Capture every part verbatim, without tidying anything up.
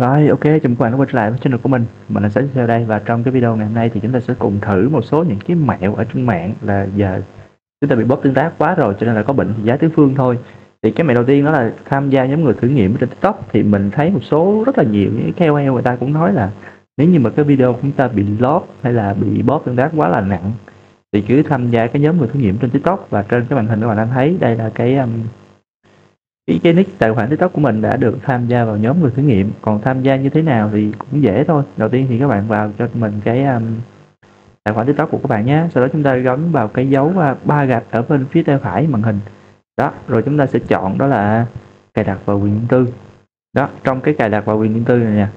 Rồi, ok, chào mừng các bạn đã quay trở lại với channel của mình. Mình là Sến theo đây, và trong cái video ngày hôm nay thì chúng ta sẽ cùng thử một số những cái mẹo ở trên mạng là giờ chúng ta bị bóp tương tác quá rồi cho nên là có bệnh thì giá tứ phương thôi. Thì cái mẹo đầu tiên đó là tham gia nhóm người thử nghiệm trên TikTok. Thì mình thấy một số rất là nhiều những cái ca o lờ người ta cũng nói là nếu như mà cái video của chúng ta bị lót hay là bị bóp tương tác quá là nặng thì cứ tham gia cái nhóm người thử nghiệm trên TikTok. Và trên cái màn hình các bạn đang thấy đây là cái um, Cái, cái nick tài khoản TikTok của mình đã được tham gia vào nhóm người thử nghiệm. Còn tham gia như thế nào thì cũng dễ thôi. Đầu tiên thì các bạn vào cho mình cái um, tài khoản TikTok của các bạn nhé. Sau đó chúng ta gắn vào cái dấu uh, ba gạch ở bên phía tay phải màn hình. Đó, rồi chúng ta sẽ chọn đó là cài đặt vào quyền riêng tư. Đó, trong cái cài đặt vào quyền riêng tư này nè.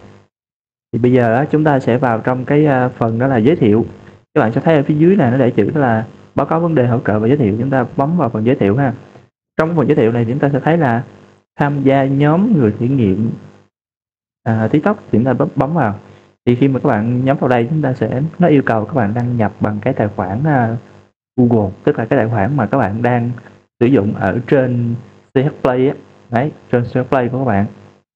Thì bây giờ đó, chúng ta sẽ vào trong cái uh, phần đó là giới thiệu. Các bạn sẽ thấy ở phía dưới này nó để chữ đó là báo cáo vấn đề hỗ trợ và giới thiệu. Chúng ta bấm vào phần giới thiệu ha. Trong phần giới thiệu này chúng ta sẽ thấy là tham gia nhóm người thử nghiệm à, TikTok, chúng ta bấm, bấm vào. Thì khi mà các bạn nhắm vào đây chúng ta sẽ nó yêu cầu các bạn đăng nhập bằng cái tài khoản uh, Google, tức là cái tài khoản mà các bạn đang sử dụng ở trên xê hát Play ấy. Đấy, trên xê hát Play của các bạn.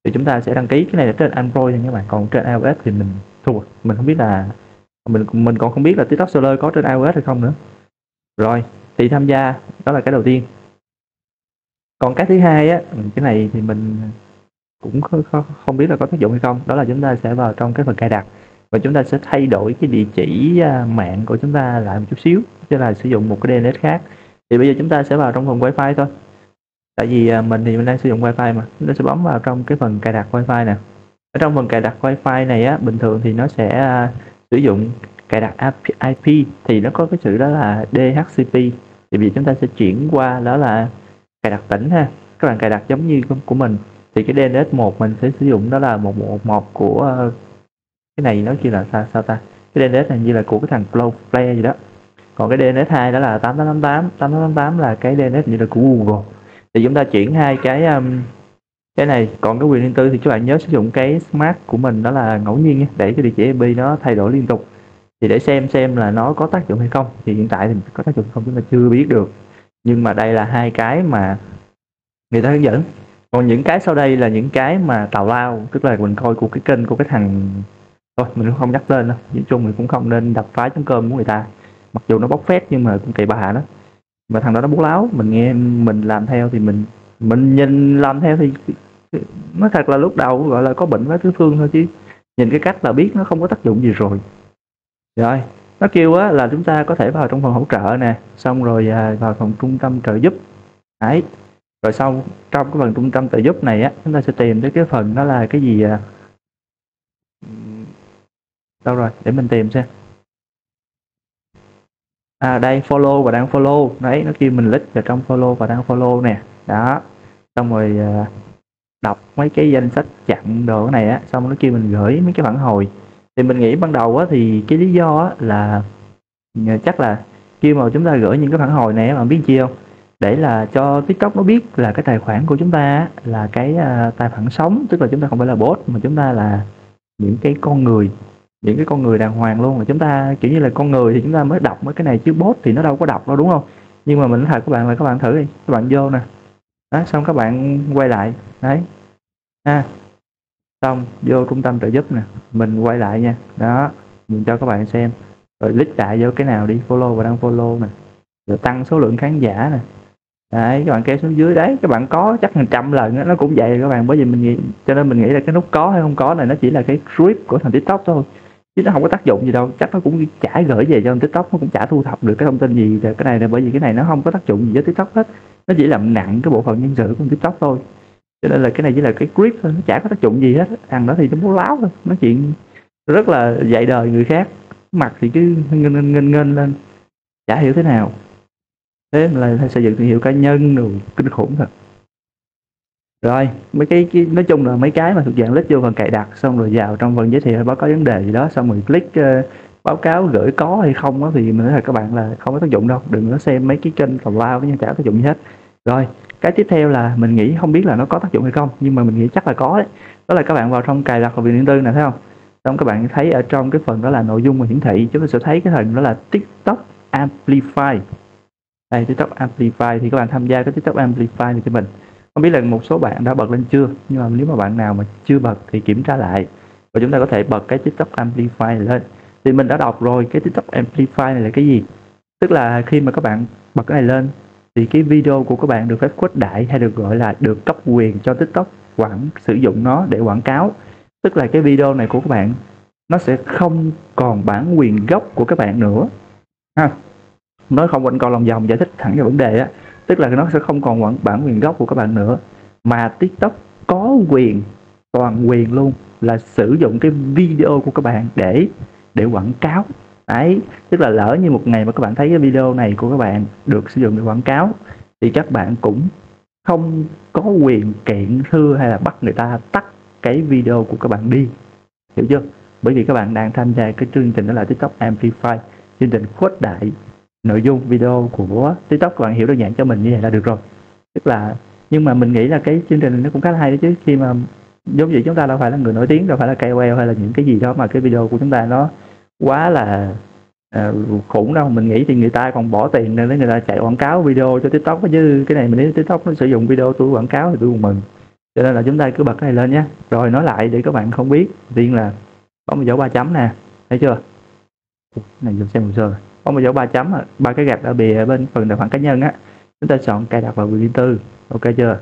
Thì chúng ta sẽ đăng ký cái này là trên Android thì các bạn, còn trên iOS thì mình thua. Mình không biết là mình mình còn không biết là TikTok Seller có trên iOS hay không nữa. Rồi, thì tham gia đó là cái đầu tiên. Còn cái thứ hai á, cái này thì mình cũng không biết là có tác dụng hay không. Đó là chúng ta sẽ vào trong cái phần cài đặt và chúng ta sẽ thay đổi cái địa chỉ mạng của chúng ta lại một chút xíu, tức là sử dụng một cái đê en ét khác. Thì bây giờ chúng ta sẽ vào trong phần Wi-Fi thôi. Tại vì mình thì mình đang sử dụng Wi-Fi mà. Chúng ta sẽ bấm vào trong cái phần cài đặt Wi-Fi nè. Ở trong phần cài đặt Wi-Fi này á, bình thường thì nó sẽ sử dụng cài đặt i pê, thì nó có cái chữ đó là đê hát xê pê. Thì bây giờ chúng ta sẽ chuyển qua đó là cài đặt tỉnh ha. Các bạn cài đặt giống như của mình. Thì cái D N S một mình sẽ sử dụng đó là một một một của cái này, nó kia là sao, sao ta? Cái D N S này như là của cái thằng Cloud Player gì đó. Còn cái D N S hai đó là tám tám tám tám, tám tám tám tám là cái D N S như là của Google. Thì chúng ta chuyển hai cái um, cái này. Còn cái quyền riêng tư thì các bạn nhớ sử dụng cái Smart của mình đó là ngẫu nhiên nha, để cái địa chỉ i pê nó thay đổi liên tục. Thì để xem xem là nó có tác dụng hay không. Thì hiện tại thì có tác dụng không chúng ta chưa biết được. Nhưng mà đây là hai cái mà người ta hướng dẫn. Còn những cái sau đây là những cái mà tào lao, tức là mình coi của cái kênh của cái thằng, thôi mình cũng không nhắc tên đâu. Nói chung mình cũng không nên đập phá trống cơm của người ta, mặc dù nó bóc phét nhưng mà cũng kỳ bà đó. Mà thằng đó nó bố láo, mình nghe mình làm theo thì mình mình nhìn làm theo thì nó thật là lúc đầu gọi là có bệnh với tứ phương thôi, chứ nhìn cái cách là biết nó không có tác dụng gì rồi. Rồi, nó kêu á là chúng ta có thể vào trong phần hỗ trợ nè, xong rồi vào phần trung tâm trợ giúp. Đấy. Rồi sau trong cái phần trung tâm trợ giúp này á, chúng ta sẽ tìm tới cái phần đó là cái gì à? Đâu rồi, để mình tìm xem. À đây, follow và đang follow. Đấy, nó kêu mình click vào trong follow và đang follow nè. Đó. Xong rồi đọc mấy cái danh sách chặn đồ này á, xong nó kêu mình gửi mấy cái phản hồi. Thì mình nghĩ ban đầu á, thì cái lý do á, là chắc là khi mà chúng ta gửi những cái phản hồi này bạn biết chi không, để là cho TikTok nó biết là cái tài khoản của chúng ta á, là cái uh, tài khoản sống, tức là chúng ta không phải là bot mà chúng ta là những cái con người, những cái con người đàng hoàng luôn. Là chúng ta kiểu như là con người thì chúng ta mới đọc mấy cái này, chứ bot thì nó đâu có đọc đâu, đúng không? Nhưng mà mình nói thật các bạn là các bạn thử đi, các bạn vô nè đó, xong các bạn quay lại đấy ha. À, xong vô trung tâm trợ giúp nè, mình quay lại nha. Đó, mình cho các bạn xem. Rồi click lại vô cái nào đi, follow và đang follow nè, rồi tăng số lượng khán giả nè. Đấy, các bạn kéo xuống dưới đấy, các bạn có chắc hàng trăm lần đó, nó cũng vậy các bạn. Bởi vì mình nghĩ, cho nên mình nghĩ là cái nút có hay không có này nó chỉ là cái script của thằng TikTok thôi, chứ nó không có tác dụng gì đâu. Chắc nó cũng chả gửi về cho thằng TikTok, nó cũng chả thu thập được cái thông tin gì về cái này nè, bởi vì cái này nó không có tác dụng gì với TikTok hết, nó chỉ làm nặng cái bộ phận nhân sự của TikTok thôi. Cho nên là cái này chỉ là cái grip thôi, nó chả có tác dụng gì hết. Ăn đó thì nó muốn láo thôi, nói chuyện rất là dạy đời người khác, mặt thì cứ ngênh ngênh ngênh ngênh lên, chả hiểu thế nào. Thế là xây dựng thương hiệu cá nhân rồi, kinh khủng thật. Rồi mấy cái, cái nói chung là mấy cái mà thuộc dạng click vô phần cài đặt, xong rồi vào trong phần giới thiệu báo cáo vấn đề gì đó, xong rồi click uh, báo cáo gửi có hay không đó, thì mình nói là các bạn là không có tác dụng đâu, đừng có xem mấy cái kênh tào lao nó chả tác dụng gì hết. Rồi cái tiếp theo là mình nghĩ không biết là nó có tác dụng hay không, nhưng mà mình nghĩ chắc là có đấy. Đó là các bạn vào trong cài đặt vào quyền riêng tư nè, thấy không? Xong các bạn thấy ở trong cái phần đó là nội dung và hiển thị, chúng ta sẽ thấy cái hình đó là TikTok Amplify. Đây, TikTok Amplify thì các bạn tham gia cái TikTok Amplify này cho mình. Không biết là một số bạn đã bật lên chưa, nhưng mà nếu mà bạn nào mà chưa bật thì kiểm tra lại. Và chúng ta có thể bật cái TikTok Amplify này lên. Thì mình đã đọc rồi, cái TikTok Amplify này là cái gì? Tức là khi mà các bạn bật cái này lên thì cái video của các bạn được phép khuếch đại, hay được gọi là được cấp quyền cho TikTok quản sử dụng nó để quảng cáo. Tức là cái video này của các bạn nó sẽ không còn bản quyền gốc của các bạn nữa ha. Nói không quanh co lòng vòng, giải thích thẳng vào vấn đề á, tức là nó sẽ không còn bản quyền gốc của các bạn nữa, mà TikTok có quyền, toàn quyền luôn, là sử dụng cái video của các bạn để để quảng cáo ấy. Tức là lỡ như một ngày mà các bạn thấy cái video này của các bạn được sử dụng để quảng cáo thì các bạn cũng không có quyền kiện thưa hay là bắt người ta tắt cái video của các bạn đi, hiểu chưa? Bởi vì các bạn đang tham gia cái chương trình đó là TikTok Amplify, chương trình khuếch đại nội dung video của TikTok. Các bạn hiểu đơn giản cho mình như vậy là được rồi. Tức là, nhưng mà mình nghĩ là cái chương trình nó cũng khá là hay đấy chứ, khi mà giống vậy chúng ta đâu phải là người nổi tiếng, đâu phải là K O L hay là những cái gì đó mà cái video của chúng ta nó quá là à, khủng đâu. Mình nghĩ thì người ta còn bỏ tiền nên người ta chạy quảng cáo video cho TikTok chứ. Cái này mình nghĩ TikTok nó sử dụng video tôi quảng cáo thì tôi cũng mừng. Cho nên là chúng ta cứ bật cái này lên nhé. Rồi nói lại để các bạn không biết, riêng là có một dấu ba chấm nè, thấy chưa? Này dùng xem một sơ. Có một dấu ba chấm, ba cái gạch ở bìa bên phần tài khoản cá nhân á, chúng ta chọn cài đặt vào quyền riêng tư, ok chưa?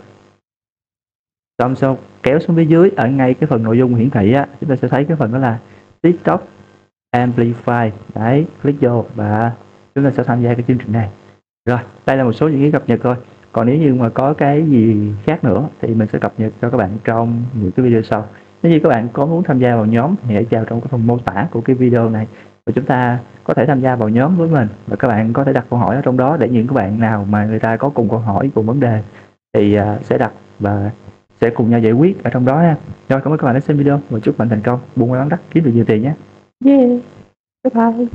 Xong sau kéo xuống phía dưới ở ngay cái phần nội dung hiển thị á, chúng ta sẽ thấy cái phần đó là TikTok Amplify. Đấy, click vô và chúng ta sẽ tham gia cái chương trình này. Rồi, đây là một số những cái cập nhật thôi. Còn nếu như mà có cái gì khác nữa thì mình sẽ cập nhật cho các bạn trong những cái video sau. Nếu như các bạn có muốn tham gia vào nhóm thì hãy vào trong cái phần mô tả của cái video này, và chúng ta có thể tham gia vào nhóm với mình, và các bạn có thể đặt câu hỏi ở trong đó để những các bạn nào mà người ta có cùng câu hỏi, cùng vấn đề thì sẽ đặt và sẽ cùng nhau giải quyết ở trong đó ha. Rồi, cảm ơn các bạn đã xem video và chúc bạn thành công, buôn bán đắt, kiếm được nhiều tiền nhé. Yeah, bye bye.